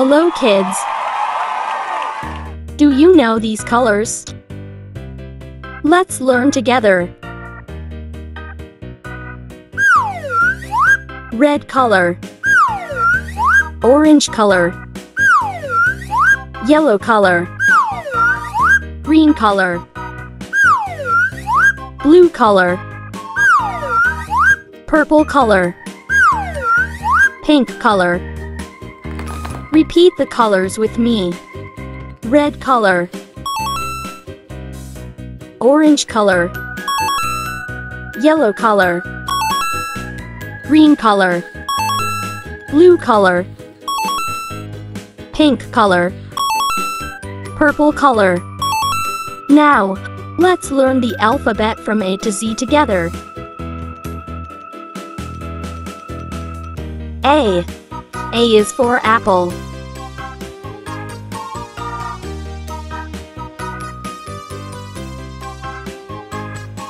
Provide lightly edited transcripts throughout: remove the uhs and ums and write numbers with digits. Hello kids! Do you know these colors? Let's learn together. Red color, orange color, yellow color, green color, blue color, purple color, pink color. Repeat the colors with me. Red color, orange color, yellow color, green color, blue color, pink color, purple color. Now, let's learn the alphabet from A to Z together. A. A is for apple.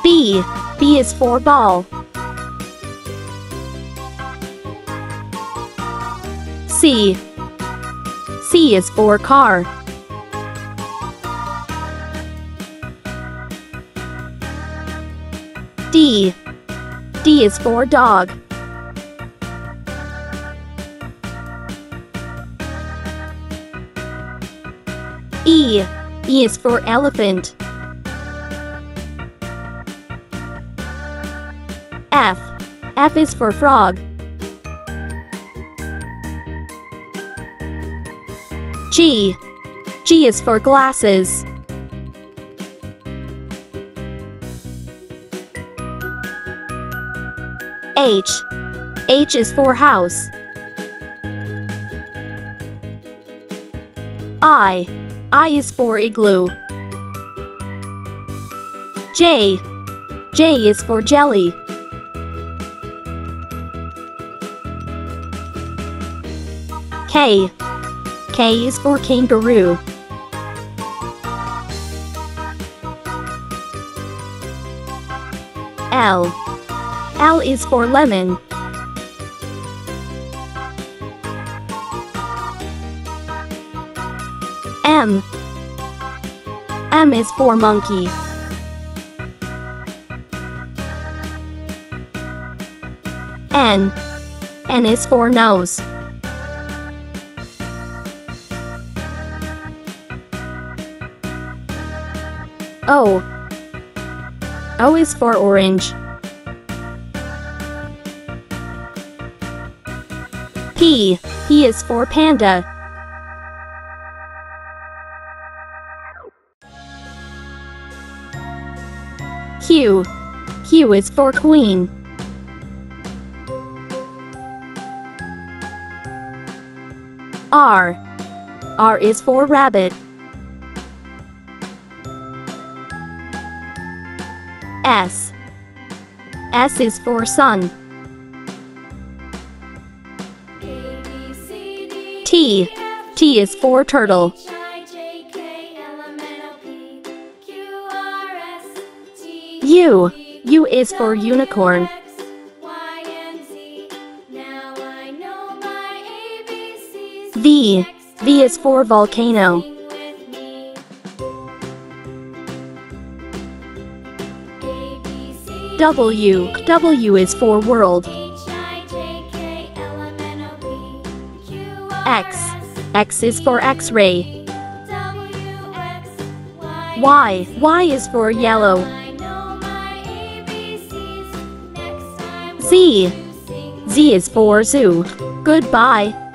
B. B is for ball. C. C is for car. D. D is for dog. E. E is for elephant. F. F is for frog. G. G is for glasses. H. H is for house. I. I is for igloo. J. J is for jelly. K. K is for kangaroo. L. L is for lemon. M. M is for monkey. N. N is for nose. O. O is for orange. P. P is for panda. Q. Q is for queen. R. R is for rabbit. S. S is for sun. T. T is for turtle. U. U is for unicorn. V. V is for volcano. W. W is for world. X. X is for X-ray. Y. Y is for yellow. Z. Z is for zoo. Goodbye.